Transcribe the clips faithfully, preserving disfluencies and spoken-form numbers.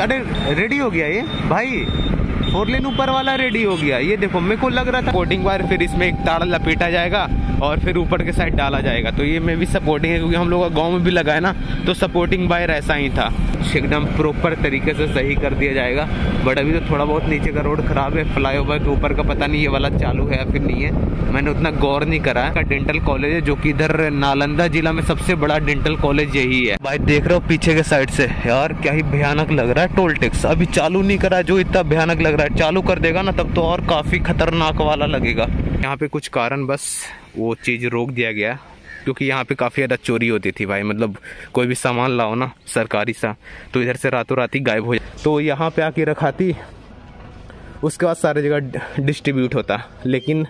अरे रेडी हो गया ये भाई, फोर लेन ऊपर वाला रेडी हो गया। ये देखो मेरे को लग रहा था सपोर्टिंग वायर, फिर इसमें एक तार लपेटा जाएगा और फिर ऊपर के साइड डाला जाएगा। तो ये में भी सपोर्टिंग है क्योंकि हम लोग का गाँव में भी लगा है ना, तो सपोर्टिंग वायर ऐसा ही था। एकदम प्रॉपर तरीके से सही कर दिया जाएगा। बट अभी तो थोड़ा बहुत नीचे का रोड खराब है, फ्लाईओवर के ऊपर का पता नहीं ये वाला चालू है या फिर नहीं है, मैंने उतना गौर नहीं करा है। डेंटल कॉलेज है जो कि इधर नालंदा जिला में सबसे बड़ा डेंटल कॉलेज यही है। भाई देख रहे हो पीछे के साइड से, यार क्या ही भयानक लग रहा है। टोल टैक्स अभी चालू नहीं करा, जो इतना भयानक लग रहा है। चालू कर देगा ना तब तो और काफी खतरनाक वाला लगेगा। यहाँ पे कुछ कारण बस वो चीज रोक दिया गया क्योंकि यहाँ पे काफ़ी ज़्यादा चोरी होती थी भाई। मतलब कोई भी सामान लाओ ना सरकारी सा, तो इधर से रातों रात ही गायब हो जाए। तो यहाँ पे आके रखाती, उसके बाद सारी जगह डिस्ट्रीब्यूट होता। लेकिन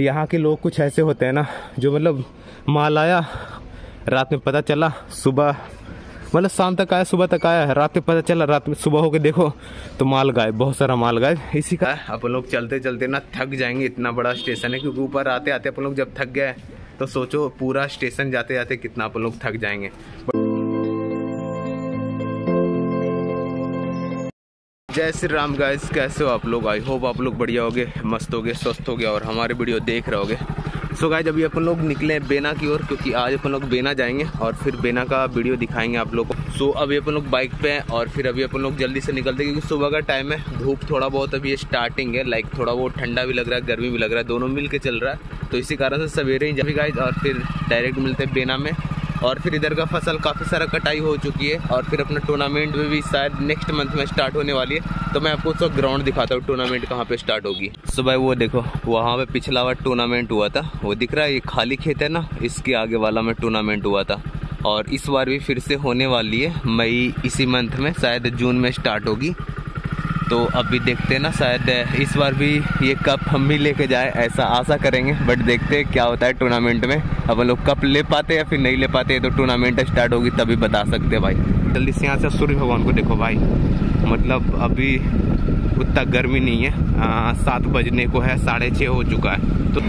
यहाँ के लोग कुछ ऐसे होते हैं ना जो मतलब माल आया रात में, पता चला सुबह, मतलब शाम तक आया, सुबह तक आया, रात में पता चला, रात में सुबह होके देखो तो माल गायब, बहुत सारा माल गायब। इसी का अपन लोग चलते चलते ना थक जाएंगे, इतना बड़ा स्टेशन है। क्योंकि ऊपर आते आते अपन लोग जब थक गए तो सोचो पूरा स्टेशन जाते जाते कितना अपन लोग थक जाएंगे। जय श्री राम गाइस, कैसे हो आप लोग? आई होप आप लोग बढ़िया होगे, मस्त होगे, स्वस्थ होगे और हमारे वीडियो देख रहे होगे। सो गाइस अभी अपन लोग निकले बेना की ओर क्योंकि आज अपन लोग बेना जाएंगे और फिर बेना का वीडियो दिखाएंगे आप लोग को। सो अभी अपन लोग बाइक पे हैं और फिर अभी अपन लोग जल्दी से निकलते हैं क्योंकि सुबह का टाइम है। धूप थोड़ा बहुत अभी स्टार्टिंग है, लाइक थोड़ा बहुत ठंडा भी लग रहा है, गर्मी भी लग रहा है, दोनों मिल के चल रहा है। तो इसी कारण से सवेरे ही जाएंगे गाइस और फिर डायरेक्ट मिलते हैं बेना में। और फिर इधर का फसल काफ़ी सारा कटाई हो चुकी है और फिर अपना टूर्नामेंट में भी शायद नेक्स्ट मंथ में स्टार्ट होने वाली है। तो मैं आपको उसका ग्राउंड दिखाता हूँ टूर्नामेंट कहाँ पे स्टार्ट होगी। सुबह वो देखो वहाँ पे पिछला बार टूर्नामेंट हुआ था, वो दिख रहा है, ये खाली खेत है ना, इसके आगे वाला में टूर्नामेंट हुआ था। और इस बार भी फिर से होने वाली है, मई इसी मंथ में, शायद जून में स्टार्ट होगी। तो अभी देखते हैं ना, शायद इस बार भी ये कप हम भी लेके जाए, ऐसा आशा करेंगे। बट देखते हैं क्या होता है टूर्नामेंट में, अब लोग कप ले पाते हैं या फिर नहीं ले पाते। तो टूर्नामेंट स्टार्ट होगी तभी बता सकते हैं भाई। जल्दी से यहाँ से सूर्य भगवान को देखो भाई, मतलब अभी उतना गर्मी नहीं है। आ, सात बजने को है, साढ़े छः हो चुका है। तो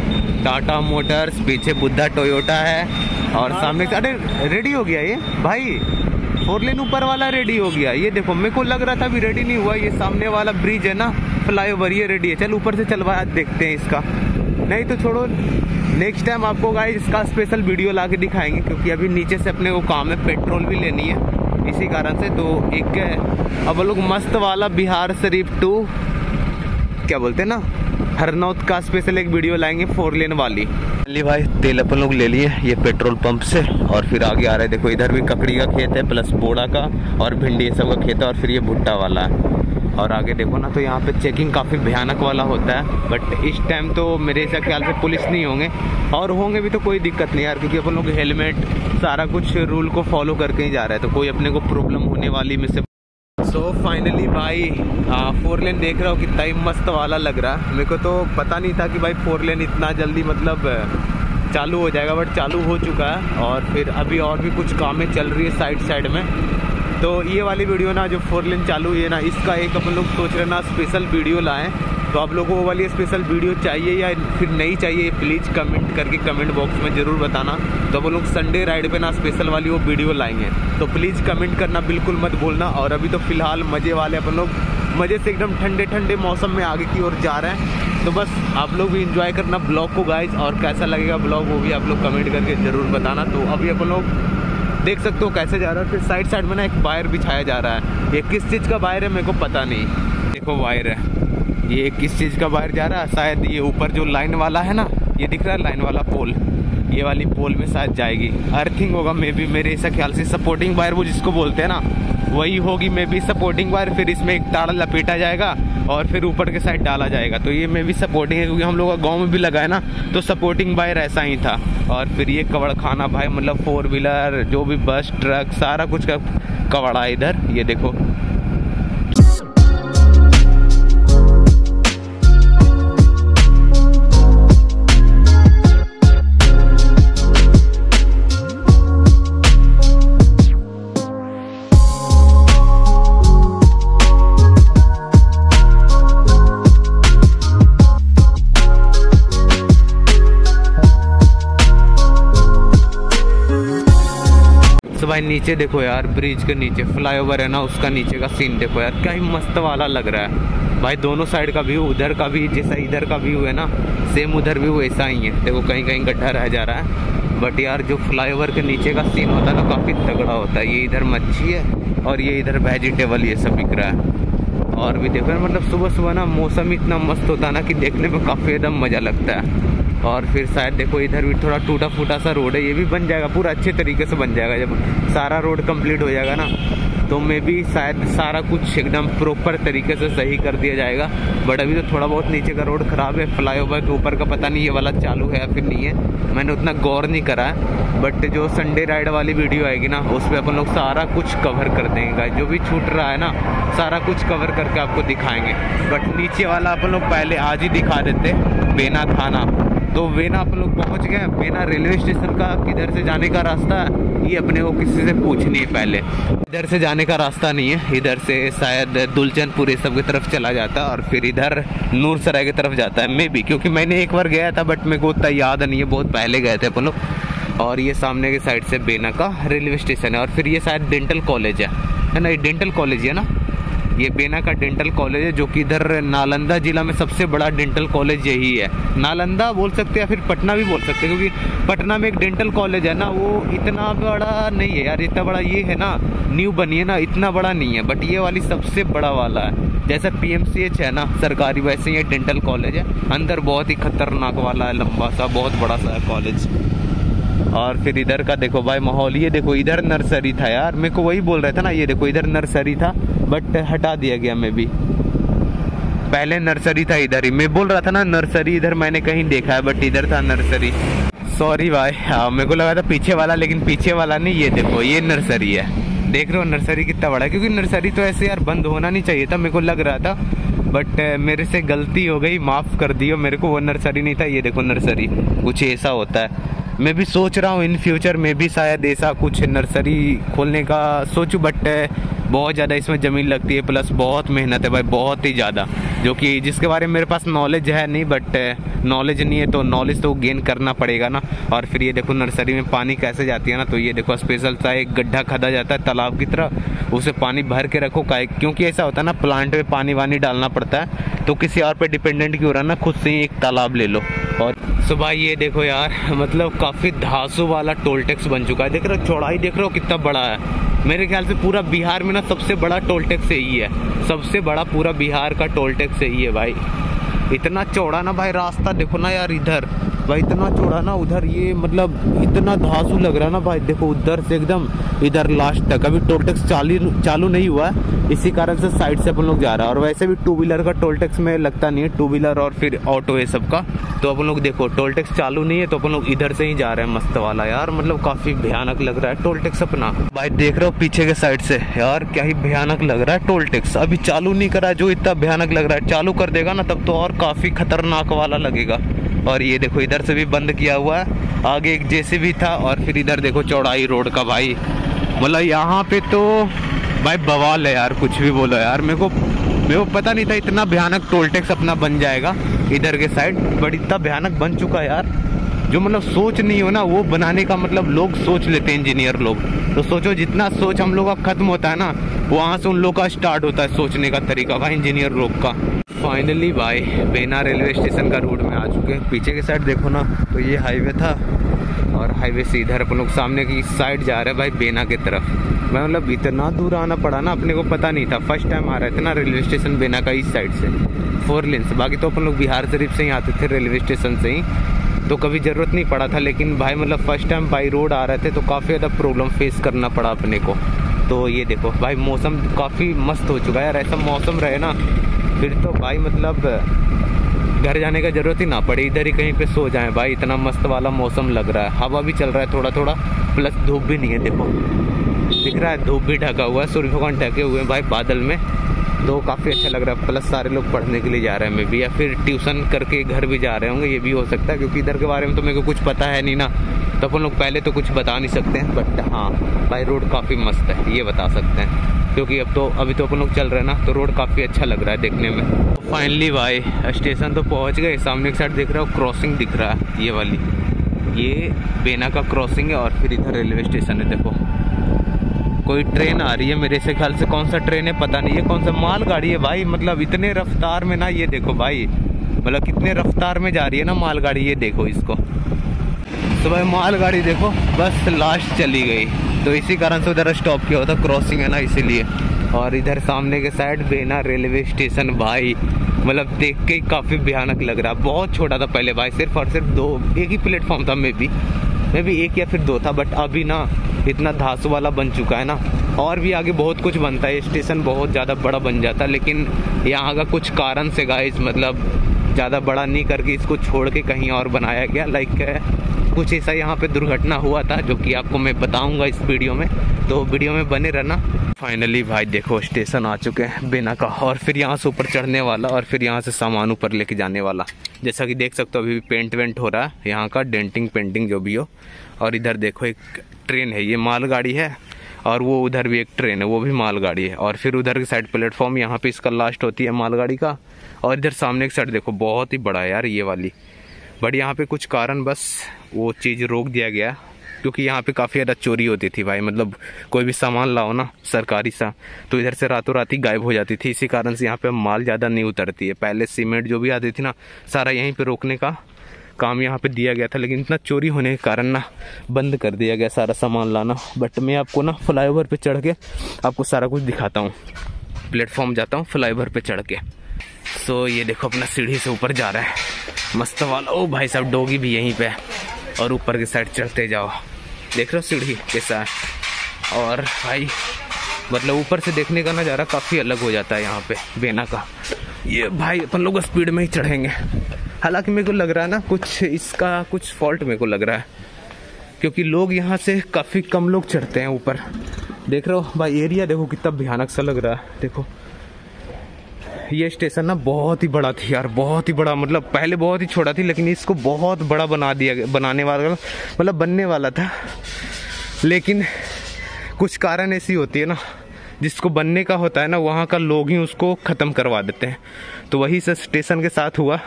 टाटा मोटर्स, पीछे बुद्धा टोयोटा है और सामने से, अरे रेडी हो गया ये भाई, फोर लेन ऊपर वाला रेडी हो गया। ये देखो मेरे को लग रहा था अभी रेडी नहीं हुआ। ये सामने वाला ब्रिज है ना, फ्लाईओवर, ये रेडी है। चल ऊपर से चलवाया, देखते हैं इसका, नहीं तो छोड़ो नेक्स्ट टाइम आपको गाइस इसका स्पेशल वीडियो ला के दिखाएंगे क्योंकि अभी नीचे से अपने को काम है, पेट्रोल भी लेनी है। इसी कारण से तो एक अब लोग मस्त वाला बिहार शरीफ टू क्या बोलते हैं ना, हरनौत का स्पेशल एक वीडियो लाएंगे फोर लेन वाली। चलिए भाई तेल अपन लोग ले लिए ये पेट्रोल पंप से और फिर आगे आ रहे हैं। देखो इधर भी ककड़ी का खेत है, प्लस बोड़ा का और भिंडी ये सब का खेत है और फिर ये भुट्टा वाला है। और आगे देखो ना, तो यहाँ पे चेकिंग काफ़ी भयानक वाला होता है। बट इस टाइम तो मेरे हिसाब ख्याल से पुलिस नहीं होंगे, और होंगे भी तो कोई दिक्कत नहीं यार, क्योंकि अपन लोग हेलमेट सारा कुछ रूल को फॉलो करके ही जा रहा है, तो कोई अपने को प्रॉब्लम होने वाली में से। सो so, फाइनली भाई फोर लेन देख रहा हो कितना ही मस्त वाला लग रहा है। मेरे को तो पता नहीं था कि भाई फोर लेन इतना जल्दी मतलब चालू हो जाएगा, बट चालू हो चुका है। और फिर अभी और भी कुछ कामें चल रही है साइड साइड में। तो ये वाली वीडियो ना जो फोर लेन चालू हुई है ना, इसका एक अपन लोग सोच रहे ना स्पेशल वीडियो लाएँ। तो आप लोगों को वो वाली स्पेशल वीडियो चाहिए या फिर नहीं चाहिए, प्लीज़ कमेंट करके कमेंट बॉक्स में ज़रूर बताना। तो वो लोग संडे राइड पे ना स्पेशल वाली वो वीडियो लाएंगे, तो प्लीज़ कमेंट करना बिल्कुल मत भूलना। और अभी तो फ़िलहाल मज़े वाले अपन लोग, मज़े से एकदम ठंडे ठंडे मौसम में आगे की ओर जा रहे हैं। तो बस आप लोग भी इंजॉय करना ब्लॉग को गाइज, और कैसा लगेगा ब्लॉग वो भी आप लोग कमेंट करके ज़रूर बताना। तो अभी अपन लोग देख सकते हो कैसे जा रहा है। फिर साइड साइड में ना एक वायर बिछाया जा रहा है, ये किस चीज़ का वायर है मेरे को पता नहीं। देखो वायर है, ये किस चीज़ का वायर जा रहा है, शायद ये ऊपर जो लाइन वाला है ना, ये दिख रहा है लाइन वाला पोल, ये वाली पोल में शायद जाएगी। अर्थिंग होगा मे बी, मेरे ऐसा ख्याल से सपोर्टिंग वायर वो जिसको बोलते हैं ना, वही होगी मे बी सपोर्टिंग वायर। फिर इसमें एक तार लपेटा जाएगा और फिर ऊपर के साइड डाला जाएगा। तो ये मे बी सपोर्टिंग है क्योंकि हम लोग का गाँव में भी लगा है ना, तो सपोर्टिंग वायर ऐसा ही था। और फिर ये कवड़ खाना भाई, मतलब फोर व्हीलर जो भी बस ट्रक सारा कुछ का कवड़ा है इधर, ये देखो। भाई नीचे देखो यार, ब्रिज के नीचे फ्लाईओवर है ना, उसका नीचे का सीन देखो यार, क्या ही मस्त वाला लग रहा है भाई। दोनों साइड का व्यू, उधर का भी जैसा इधर का व्यू है ना, सेम उधर भी वैसा ही है। देखो कहीं कहीं गड्ढा रह जा रहा है, बट यार जो फ्लाईओवर के नीचे का सीन होता है ना, काफ़ी तगड़ा होता है। ये इधर मच्छी है और ये इधर वेजिटेबल ये सब बिक रहा है। और भी देखो मतलब सुबह सुबह ना मौसम इतना मस्त होता है ना कि देखने में काफ़ी एकदम मज़ा लगता है। और फिर शायद देखो इधर भी थोड़ा टूटा फूटा सा रोड है, ये भी बन जाएगा, पूरा अच्छे तरीके से बन जाएगा। जब सारा रोड कंप्लीट हो जाएगा ना तो मे भी शायद सारा कुछ एकदम प्रॉपर तरीके से सही कर दिया जाएगा। बट अभी तो थोड़ा बहुत नीचे का रोड ख़राब है। फ्लाईओवर के ऊपर का पता नहीं ये वाला चालू है या फिर नहीं है, मैंने उतना गौर नहीं करा है। बट जो संडे राइड वाली वीडियो आएगी ना उस पर अपन लोग सारा कुछ कवर कर देंगे, जो भी छूट रहा है ना सारा कुछ कवर करके आपको दिखाएंगे। बट नीचे वाला अपन लोग पहले आज ही दिखा देते, वेना थाना। तो वेना आप लोग पहुंच गए। वेना रेलवे स्टेशन का किधर से जाने का रास्ता है ये अपने को किसी से पूछनी है पहले। इधर से जाने का रास्ता नहीं है, इधर से शायद दुलचनपुर ये सब की तरफ चला जाता है और फिर इधर नूरसराय की तरफ जाता है मे भी, क्योंकि मैंने एक बार गया था बट मेरे को उतना याद नहीं है, बहुत पहले गए थे अपन लोग। और ये सामने के साइड से वेना का रेलवे स्टेशन है और फिर ये शायद डेंटल कॉलेज है है ना, ये डेंटल कॉलेज है ना, ये वेना का डेंटल कॉलेज है जो कि इधर नालंदा ज़िला में सबसे बड़ा डेंटल कॉलेज यही है। नालंदा बोल सकते हैं फिर पटना भी बोल सकते हैं, क्योंकि पटना में एक डेंटल कॉलेज है ना, वो इतना बड़ा नहीं है यार, इतना बड़ा ये है ना न्यू बनी है ना, इतना बड़ा नहीं है, बट ये वाली सबसे बड़ा वाला है। जैसा पी एम सी एच है ना सरकारी, वैसे ये डेंटल कॉलेज है। अंदर बहुत ही खतरनाक वाला है, लंबा सा, बहुत बड़ा सा कॉलेज। और फिर इधर का देखो भाई माहौल, ये देखो इधर नर्सरी था यार, मेरे को वही बोल रहा था ना, ये देखो इधर नर्सरी था बट हटा दिया गया। मैं भी पहले नर्सरी था इधर ही, मैं बोल रहा था ना नर्सरी इधर मैंने कहीं देखा है, बट इधर था नर्सरी। सॉरी भाई, हाँ मेरे को लगा था पीछे वाला, लेकिन पीछे वाला नहीं, ये देखो ये नर्सरी है। देख रहे हो नर्सरी कितना बड़ा है, क्योंकि नर्सरी तो ऐसे यार बंद होना नहीं चाहिए था, मेरे को लग रहा था, बट मेरे से गलती हो गई, माफ़ कर दियो मेरे को, वो नर्सरी नहीं था। ये देखो नर्सरी कुछ ऐसा होता है। मैं भी सोच रहा हूँ इन फ्यूचर में भी शायद ऐसा कुछ नर्सरी खोलने का सोचूं, बट बहुत ज़्यादा इसमें ज़मीन लगती है, प्लस बहुत मेहनत है भाई, बहुत ही ज़्यादा, जो कि जिसके बारे में मेरे पास नॉलेज है नहीं, बट नॉलेज नहीं है तो नॉलेज तो गेन करना पड़ेगा ना। और फिर ये देखो नर्सरी में पानी कैसे जाती है ना, तो ये देखो स्पेशल सा एक गड्ढा खोदा जाता है तालाब की तरह, उसे पानी भर के रखो, क्योंकि ऐसा होता है ना प्लांट में पानी वानी डालना पड़ता है, तो किसी और पर डिपेंडेंट क्यों रहना, खुद से ही एक तालाब ले लो। और सुबह ये देखो यार मतलब काफ़ी धांसू वाला टोल टैक्स बन चुका है, देख रहे हो चौड़ाई, देख रहे हो कितना बड़ा है। मेरे ख्याल से पूरा बिहार में ना सबसे बड़ा टोल टैक्स यही है, सबसे बड़ा पूरा बिहार का टोल टैक्स यही है भाई। इतना चौड़ा ना भाई रास्ता, देखो ना यार इधर भाई इतना चौड़ा ना, उधर ये मतलब इतना धांसू लग रहा है ना भाई, देखो उधर से एकदम इधर लास्ट तक। अभी टोल टैक्स चालू चालू नहीं हुआ है, इसी कारण से साइड से अपन लोग जा रहा है। और वैसे भी टू व्हीलर का टोल टैक्स में लगता नहीं है, टू व्हीलर और फिर ऑटो ये सब का। तो अपन लोग देखो टोल टैक्स चालू नहीं है तो अपन लोग इधर से ही जा रहे हैं, मस्त वाला यार, मतलब काफ़ी भयानक लग रहा है टोल टैक्स अपना। भाई देख रहे हो पीछे के साइड से यार क्या ही भयानक लग रहा है टोल टैक्स, अभी चालू नहीं करा जो इतना भयानक लग रहा है, चालू कर देगा ना तब तो और काफ़ी खतरनाक वाला लगेगा। और ये देखो इधर से भी बंद किया हुआ है, आगे एक जेसीबी था। और फिर इधर देखो चौड़ाई रोड का भाई, मतलब यहाँ पे तो भाई बवाल है यार, कुछ भी बोलो यार, मेरे को मेरे को पता नहीं था इतना भयानक टोल टैक्स अपना बन जाएगा इधर के साइड, बट इतना भयानक बन चुका है यार, जो मतलब सोच नहीं हो ना वो बनाने का, मतलब लोग सोच लेते हैं इंजीनियर लोग, तो सोचो जितना सोच हम लोग का ख़त्म होता है ना वहाँ से उन लोग का स्टार्ट होता है सोचने का तरीका का, इंजीनियर लोग का। फाइनली भाई वेना रेलवे स्टेशन का रोड में आ चुके हैं। पीछे के साइड देखो ना तो ये हाईवे था और हाईवे से इधर अपन लोग सामने की साइड जा रहे हैं भाई वेना की तरफ। मैं मतलब इतना दूर आना पड़ा ना, अपने को पता नहीं था, फर्स्ट टाइम आ रहे थे ना रेलवे स्टेशन वेना का इस साइड से, फोर लेन से। बाकी तो अपन लोग बिहार शरीफ से ही आते थे रेलवे स्टेशन से ही, तो कभी ज़रूरत नहीं पड़ा था, लेकिन भाई मतलब फर्स्ट टाइम बाई रोड आ रहे थे तो काफ़ी ज़्यादा प्रॉब्लम फेस करना पड़ा अपने को। तो ये देखो भाई मौसम काफ़ी मस्त हो चुका है यार, ऐसा मौसम रहे ना फिर तो भाई मतलब घर जाने का ज़रूरत ही ना पड़े, इधर ही कहीं पे सो जाएं भाई, इतना मस्त वाला मौसम लग रहा है। हवा भी चल रहा है थोड़ा थोड़ा, प्लस धूप भी नहीं है, देखो दिख रहा है धूप भी ढका हुआ है, सूर्य भगवान ढके हुए हैं भाई बादल में, तो काफ़ी अच्छा लग रहा है। प्लस सारे लोग पढ़ने के लिए जा रहे हैं मे भी, या फिर ट्यूशन करके घर भी जा रहे होंगे, ये भी हो सकता है, क्योंकि इधर के बारे में तो मेरे को कुछ पता है नहीं ना, तो अपन लोग पहले तो कुछ बता नहीं सकते हैं। बट हाँ भाई रोड काफ़ी मस्त है ये बता सकते हैं, क्योंकि अब तो अभी तो अपन लोग चल रहे हैं ना, तो रोड काफ़ी अच्छा लग रहा है देखने में। फाइनली भाई स्टेशन तो पहुंच गए, सामने की साइड देख रहा हूँ क्रॉसिंग दिख रहा है, ये वाली ये वेना का क्रॉसिंग है और फिर इधर रेलवे स्टेशन है। देखो कोई ट्रेन आ रही है, मेरे से ख्याल से कौन सा ट्रेन है पता नहीं है, कौन सा माल गाड़ी है भाई। मतलब इतने रफ्तार में ना, ये देखो भाई मतलब कितने रफ्तार में जा रही है ना माल गाड़ी, ये देखो इसको। तो भाई माल गाड़ी देखो बस लास्ट चली गई, तो इसी कारण से उधर स्टॉप किया होता, क्रॉसिंग है ना इसीलिए। और इधर सामने के साइड वेना रेलवे स्टेशन, भाई मतलब देख के ही काफ़ी भयानक लग रहा। बहुत छोटा था पहले भाई, सिर्फ और सिर्फ दो एक ही प्लेटफॉर्म था, मे बी मे बी एक या फिर दो था, बट अभी ना इतना धांसू वाला बन चुका है ना, और भी आगे बहुत कुछ बनता है, स्टेशन बहुत ज़्यादा बड़ा बन जाता है। लेकिन यहाँ का कुछ कारण से गाइस मतलब ज़्यादा बड़ा नहीं करके इसको छोड़ के कहीं और बनाया गया। लाइक कुछ ऐसा यहाँ पे दुर्घटना हुआ था जो कि आपको मैं बताऊंगा इस वीडियो में, तो वीडियो में बने रहना। फाइनली भाई देखो स्टेशन आ चुके हैं बिना का, और फिर यहाँ से ऊपर चढ़ने वाला और फिर यहाँ से सामान ऊपर लेके जाने वाला। जैसा कि देख सकते हो अभी भी पेंट वेंट हो रहा है यहाँ का, डेंटिंग पेंटिंग जो भी हो। और इधर देखो एक ट्रेन है, ये माल गाड़ी है, और वो उधर भी एक ट्रेन है, वो भी माल गाड़ी है। और फिर उधर के साइड प्लेटफॉर्म यहाँ पे इसका लास्ट होती है माल गाड़ी का। और इधर सामने की साइड देखो बहुत ही बड़ा है यार ये वाली, बट यहाँ पे कुछ कारण बस वो चीज़ रोक दिया गया, क्योंकि यहाँ पे काफ़ी ज़्यादा चोरी होती थी भाई। मतलब कोई भी सामान लाओ ना सरकारी सा, तो इधर से रातों रात ही गायब हो जाती थी, इसी कारण से यहाँ पे माल ज़्यादा नहीं उतरती है। पहले सीमेंट जो भी आती थी ना सारा यहीं पे रोकने का काम यहाँ पे दिया गया था, लेकिन इतना चोरी होने के कारण ना बंद कर दिया गया सारा सामान लाना। बट मैं आपको ना फ्लाईओवर पे चढ़ के आपको सारा कुछ दिखाता हूँ, प्लेटफॉर्म जाता हूँ फ्लाईओवर पे चढ़ के। सो ये देखो अपना सीढ़ी से ऊपर जा रहा है मस्त वाला। ओ भाई साहब डोगी भी यहीं पे है, और ऊपर के साइड चढ़ते जाओ, देख रहे हो सीढ़ी कैसा है। और भाई मतलब ऊपर से देखने का नज़ारा काफ़ी अलग हो जाता है यहाँ पे वेना का। ये भाई अपन लोग स्पीड में ही चढ़ेंगे, हालांकि मेरे को लग रहा है ना कुछ इसका कुछ फॉल्ट मेरे को लग रहा है, क्योंकि लोग यहाँ से काफ़ी कम लोग चढ़ते हैं ऊपर। देख रहे हो भाई एरिया देखो कितना भयानक सा लग रहा है। देखो ये स्टेशन ना बहुत ही बड़ा थी यार, बहुत ही बड़ा, मतलब पहले बहुत ही छोटा थी, लेकिन इसको बहुत बड़ा बना दिया गया, बनाने वाला मतलब बनने वाला था, लेकिन कुछ कारण ऐसी होती है ना जिसको बनने का होता है ना वहाँ का लोग ही उसको ख़त्म करवा देते हैं। तो वही से स्टेशन के साथ हुआ,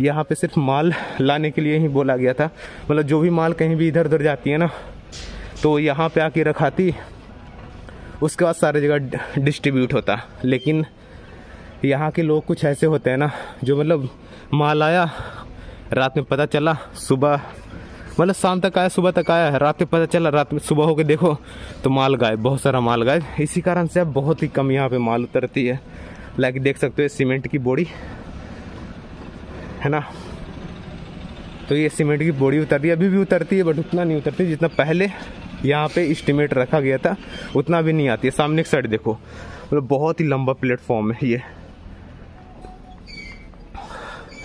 यहाँ पे सिर्फ माल लाने के लिए ही बोला गया था, मतलब जो भी माल कहीं भी इधर उधर जाती है ना तो यहाँ पे आके रखाती, उसके बाद सारी जगह डिस्ट्रीब्यूट होता। लेकिन यहाँ के लोग कुछ ऐसे होते हैं ना जो मतलब माल आया रात में पता चला, सुबह मतलब शाम तक आया, सुबह तक आया, रात में पता चला, रात में सुबह होके देखो तो माल गायब, बहुत सारा माल गायब। इसी कारण से अब बहुत ही कम यहाँ पे माल उतरती है। लाइक देख सकते हो सीमेंट की बोरी है ना, तो ये सीमेंट की बोरी उतरती है, अभी भी उतरती है बट उतना नहीं उतरती जितना पहले यहाँ पे एस्टिमेट रखा गया था, उतना भी नहीं आती है। सामने की साइड देखो मतलब बहुत ही लंबा प्लेटफॉर्म है ये।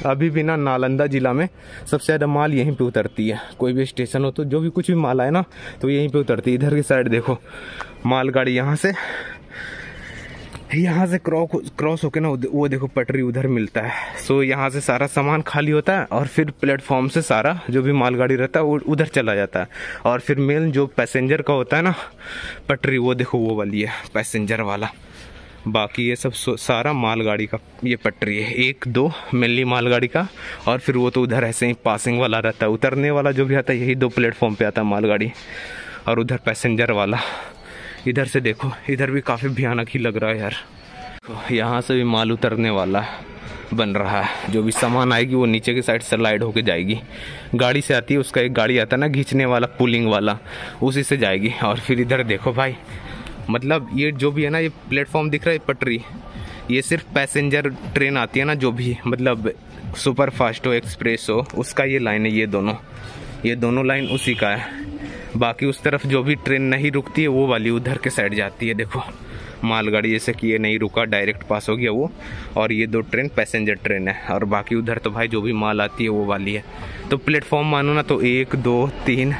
अभी भी ना नालंदा ज़िला में सबसे ज़्यादा माल यहीं पे उतरती है, कोई भी स्टेशन हो तो जो भी कुछ भी माल आए ना तो यहीं पे उतरती है। इधर की साइड देखो माल गाड़ी यहाँ से यहाँ से क्रॉस क्रॉस होके ना वो देखो पटरी उधर मिलता है। सो यहाँ से सारा सामान खाली होता है, और फिर प्लेटफॉर्म से सारा जो भी माल गाड़ी रहता है वो उधर चला जाता है। और फिर मेन जो पैसेंजर का होता है ना पटरी, वो देखो वो वाली है पैसेंजर वाला। बाकी ये सब सारा मालगाड़ी का ये पटरी है, एक दो मेनली मालगाड़ी का, और फिर वो तो उधर ऐसे ही पासिंग वाला रहता है, उतरने वाला जो भी आता है यही दो प्लेटफॉर्म पे आता है मालगाड़ी, और उधर पैसेंजर वाला। इधर से देखो इधर भी काफ़ी भयानक ही लग रहा है यार, तो यहाँ से भी माल उतरने वाला बन रहा है, जो भी सामान आएगी वो नीचे के साइड स्लाइड होके जाएगी। गाड़ी से आती है, उसका एक गाड़ी आता है ना खींचने वाला पुलिंग वाला, उसी से जाएगी। और फिर इधर देखो भाई मतलब ये जो भी है ना ये प्लेटफॉर्म दिख रहा है पटरी, ये सिर्फ पैसेंजर ट्रेन आती है ना जो भी मतलब सुपर फास्ट हो एक्सप्रेस हो उसका ये लाइन है, ये दोनों ये दोनों लाइन उसी का है। बाकी उस तरफ जो भी ट्रेन नहीं रुकती है वो वाली उधर के साइड जाती है। देखो मालगाड़ी जैसे कि ये नहीं रुका, डायरेक्ट पास हो गया वो, और ये दो ट्रेन पैसेंजर ट्रेन है। और बाकी उधर तो भाई जो भी माल आती है वो वाली है। तो प्लेटफॉर्म मानो ना तो एक दो तीन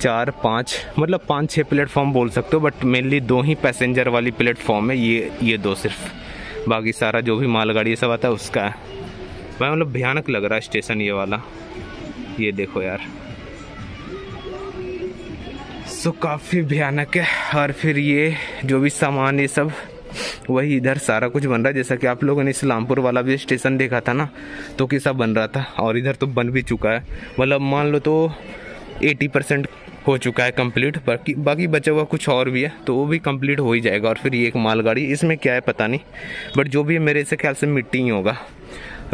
चार पाँच मतलब पाँच छः प्लेटफॉर्म बोल सकते हो, बट मेनली दो ही पैसेंजर वाली प्लेटफॉर्म है, ये ये दो सिर्फ। बाकी सारा जो भी मालगाड़ी ये सब आता है उसका है भाई। मतलब भयानक लग रहा है स्टेशन ये वाला, ये देखो यार। सो काफ़ी भयानक है। और फिर ये जो भी सामान ये सब वही इधर सारा कुछ बन रहा है। जैसा कि आप लोगों ने इस्लामपुर वाला भी स्टेशन देखा था ना तो कैसा बन रहा था, और इधर तो बन भी चुका है। मतलब मान लो तो एटी परसेंट हो चुका है कंप्लीट, बाकी बाकी बचा हुआ कुछ और भी है तो वो भी कंप्लीट हो ही जाएगा। और फिर ये एक मालगाड़ी, इसमें क्या है पता नहीं, बट जो भी है मेरे से ख्याल से मिट्टी ही होगा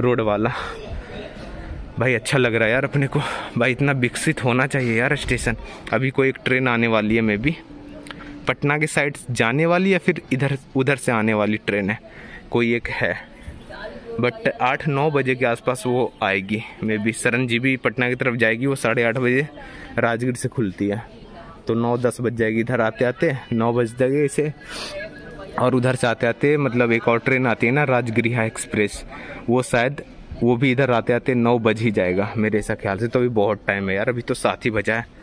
रोड वाला। भाई अच्छा लग रहा है यार अपने को, भाई इतना विकसित होना चाहिए यार स्टेशन। अभी कोई एक ट्रेन आने वाली है, मे बी पटना के साइड जाने वाली या फिर इधर उधर से आने वाली ट्रेन है, कोई एक है, बट आठ नौ बजे के आसपास वो आएगी मे बी। सरंजीवी पटना की तरफ जाएगी, वो साढ़े आठ बजे राजगीर से खुलती है, तो नौ दस बज जाएगी इधर आते आते, नौ बज जाएगी इसे। और उधर से आते आते मतलब एक और ट्रेन आती है ना राजगिरी एक्सप्रेस, वो शायद वो भी इधर आते आते नौ बज ही जाएगा मेरे ऐसा ख्याल से। तो अभी बहुत टाइम है यार, अभी तो सात ही बजा है।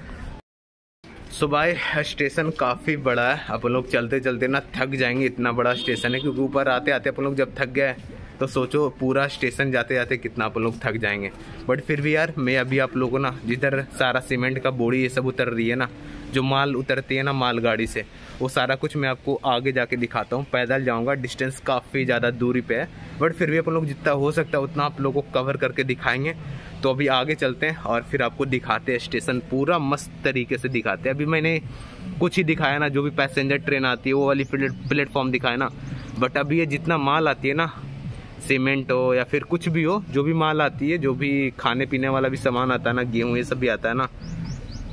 सो भाई स्टेशन काफ़ी बड़ा है, अपन लोग चलते चलते ना थक जाएंगे, इतना बड़ा स्टेशन है। क्योंकि ऊपर आते आते अपन लोग जब थक गए तो सोचो पूरा स्टेशन जाते जाते कितना अपन लोग थक जाएंगे। बट फिर भी यार मैं अभी आप लोगों को ना जिधर सारा सीमेंट का बोरी ये सब उतर रही है ना, जो माल उतरती है ना मालगाड़ी से, वो सारा कुछ मैं आपको आगे जाके दिखाता हूँ। पैदल जाऊँगा, डिस्टेंस काफ़ी ज़्यादा दूरी पे है, बट फिर भी अपन लोग जितना हो सकता है उतना आप लोगों को कवर करके दिखाएंगे। तो अभी आगे चलते हैं और फिर आपको दिखाते हैं स्टेशन, पूरा मस्त तरीके से दिखाते हैं। अभी मैंने कुछ ही दिखाया ना, जो भी पैसेंजर ट्रेन आती है वो वाली प्लेटफॉर्म दिखाया ना, बट अभी ये जितना माल आती है ना, सीमेंट हो या फिर कुछ भी हो, जो भी माल आती है, जो भी खाने पीने वाला भी सामान आता है ना, गेहूँ ये सब भी आता है ना,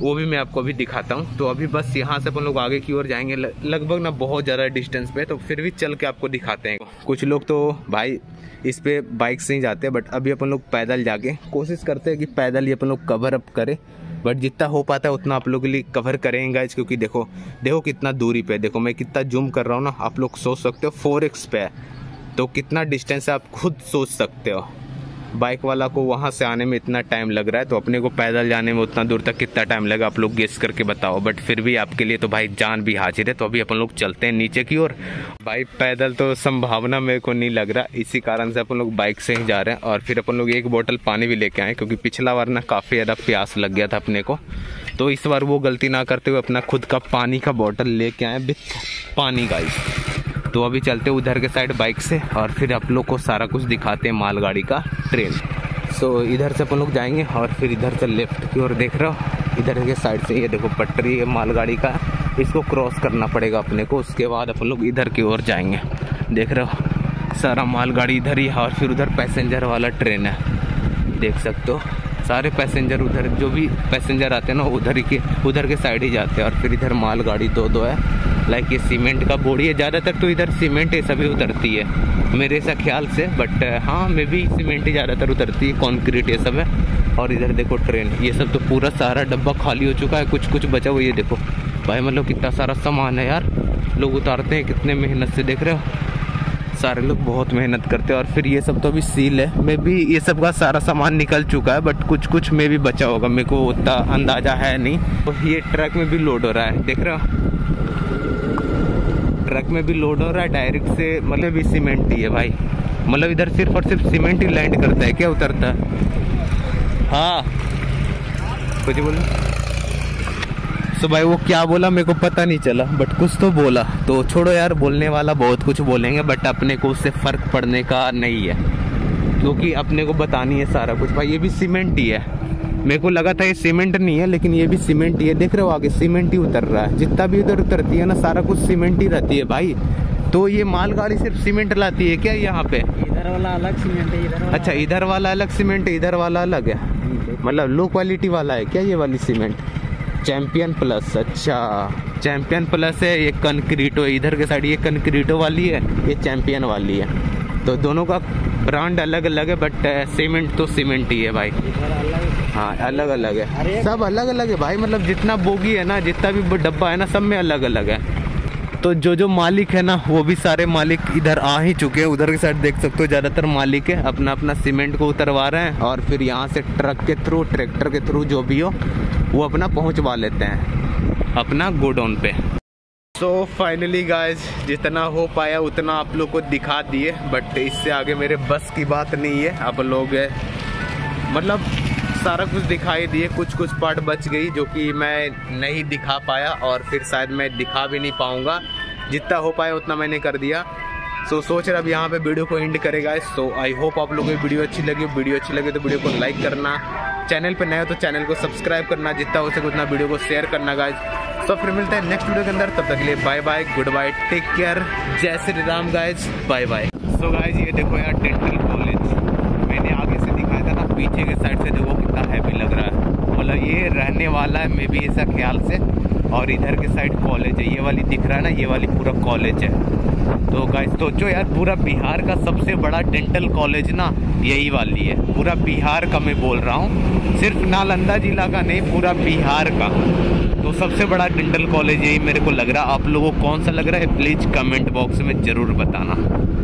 वो भी मैं आपको अभी दिखाता हूँ। तो अभी बस यहाँ से अपन लोग आगे की ओर जाएंगे, लगभग ना बहुत ज़्यादा डिस्टेंस पे, तो फिर भी चल के आपको दिखाते हैं। कुछ लोग तो भाई इस पे बाइक से ही जाते हैं, बट अभी अपन लोग पैदल जाके कोशिश करते हैं कि पैदल ही अपन लोग कवर अप करें, बट जितना हो पाता है उतना आप लोगों के लिए कवर करेंगे गाइस। क्योंकि देखो देखो कितना दूरी पे, देखो मैं कितना जूम कर रहा हूँ ना, आप लोग सोच सकते हो फोर एक्स पे है, तो कितना डिस्टेंस है आप खुद सोच सकते हो। बाइक वाला को वहाँ से आने में इतना टाइम लग रहा है, तो अपने को पैदल जाने में उतना दूर तक कितना टाइम लगा आप लोग गेस करके बताओ, बट फिर भी आपके लिए तो भाई जान भी हाजिर है। तो अभी अपन लोग चलते हैं नीचे की ओर। भाई पैदल तो संभावना मेरे को नहीं लग रहा, इसी कारण से अपन लोग बाइक से ही जा रहे हैं। और फिर अपन लोग एक बोतल पानी भी लेके आए, क्योंकि पिछला बार ना काफ़ी ज़्यादा प्यास लग गया था अपने को, तो इस बार वो गलती ना करते हुए अपना खुद का पानी का बोतल लेके आए विथ पानी का। तो अभी चलते उधर के साइड बाइक से और फिर आप लोग को सारा कुछ दिखाते हैं मालगाड़ी का ट्रेन। सो so, इधर से अपन लोग जाएंगे और फिर इधर से लेफ्ट की ओर देख रहे हो, इधर के साइड से ये देखो पटरी है मालगाड़ी का, इसको क्रॉस करना पड़ेगा अपने को, उसके बाद अपन लोग इधर की ओर जाएंगे। देख रहे हो सारा मालगाड़ी इधर ही है, और फिर उधर पैसेंजर वाला ट्रेन है, देख सकते हो सारे पैसेंजर उधर, जो भी पैसेंजर आते हैं ना उधर के उधर के साइड ही जाते हैं। और फिर इधर मालगाड़ी दो दो है, लाइक ये सीमेंट का बोरी है, ज़्यादातर तो इधर सीमेंट ये सभी उतरती है मेरे ऐसा ख्याल से, बट हाँ मे भी सीमेंट ही ज़्यादातर उतरती है, कॉन्क्रीट ये सब है। और इधर देखो ट्रेन, ये सब तो पूरा सारा डब्बा खाली हो चुका है, कुछ कुछ बचा हुआ। ये देखो भाई मतलब कितना सारा सामान है यार, लोग उतारते हैं कितने मेहनत से, देख रहे हो सारे लोग बहुत मेहनत करते हैं। और फिर ये सब तो अभी सील है, मे भी ये सब का सारा सामान निकल चुका है, बट कुछ कुछ में भी बचा होगा, मेरे को उतना अंदाजा है नहीं। तो ये ट्रक में भी लोड हो रहा है, देख रहे हो ट्रक में भी लोड हो रहा है डायरेक्ट से, मतलब भी सीमेंट ही है भाई, मतलब इधर सिर्फ और सिर्फ सीमेंट ही लैंड करता है क्या, उतरता है? हाँ कुछ बोलो तो भाई वो क्या बोला मेरे को पता नहीं चला, बट कुछ तो बोला, तो छोड़ो यार, बोलने वाला बहुत कुछ बोलेंगे, बट अपने को उससे फ़र्क पड़ने का नहीं है, क्योंकि अपने को बतानी है सारा कुछ। भाई ये भी सीमेंट ही है, मेरे को लगा था ये सीमेंट नहीं है, लेकिन ये भी सीमेंट ही है, देख रहे हो आगे सीमेंट ही उतर रहा है, जितना भी उधर उतरती है ना सारा कुछ सीमेंट ही रहती है भाई। तो ये मालगाड़ी सिर्फ सीमेंट लाती है क्या यहाँ पे? इधर वाला अलग सीमेंट है, इधर वाला, अच्छा इधर वाला अलग सीमेंट है, इधर वाला अलग है, मतलब लो क्वालिटी वाला है क्या ये वाली सीमेंट? चैम्पियन प्लस, अच्छा चैम्पियन प्लस है, ये कंक्रीटो, इधर के साइड ये कंक्रीटो वाली है, ये चैम्पियन वाली है, तो दोनों का ब्रांड अलग अलग है, बट सीमेंट तो सीमेंट ही है भाई। हाँ अलग अलग है, सब अलग अलग है भाई, मतलब जितना बोगी है ना, जितना भी डब्बा है ना, सब में अलग अलग है। तो जो जो मालिक है ना वो भी सारे मालिक इधर आ ही चुके हैं, उधर के साइड देख सकते हो ज़्यादातर मालिक है, अपना अपना सीमेंट को उतरवा रहे हैं, और फिर यहाँ से ट्रक के थ्रू, ट्रैक्टर के थ्रू, जो भी हो वो अपना पहुँचवा लेते हैं अपना गोडाउन पे। सो फाइनली गाइज जितना हो पाया उतना आप लोग को दिखा दिए, बट इससे आगे मेरे बस की बात नहीं है। आप लोग मतलब सारा कुछ दिखाई दिए, कुछ कुछ पार्ट बच गई जो कि मैं नहीं दिखा पाया, और फिर शायद मैं दिखा भी नहीं पाऊँगा, जितना हो पाया उतना मैंने कर दिया। सो so, सोच रहा अब यहाँ पे वीडियो को एंड करेगा। सो आई होप आप लोगों को वीडियो अच्छी लगी, वीडियो अच्छी लगी तो वीडियो को लाइक करना, चैनल पे नए हो तो चैनल को सब्सक्राइब करना, जितना हो सके उतना वीडियो को शेयर करना गाइज। तो फिर मिलते हैं नेक्स्ट वीडियो के अंदर, तब तक के लिए bye bye, good bye, take care, जय Shri Ram guys, bye bye. So guys ये देखो यार डेंटल कॉलेज, मैंने आगे से दिखाया था ना, पीछे के साइड से देखो कितना हैवी लग रहा है, मतलब ये रहने वाला है मे भी ऐसा ख्याल से, और इधर के साइड कॉलेज है, ये वाली दिख रहा है ना, ये वाली पूरा कॉलेज है। तो गाइस सोचो यार पूरा बिहार का सबसे बड़ा डेंटल कॉलेज ना यही वाली है, पूरा बिहार का मैं बोल रहा हूँ, सिर्फ नालंदा ज़िला का नहीं, पूरा बिहार का। तो सबसे बड़ा डेंटल कॉलेज यही मेरे को लग रहा है, आप लोगों को कौन सा लग रहा है प्लीज़ कमेंट बॉक्स में ज़रूर बताना।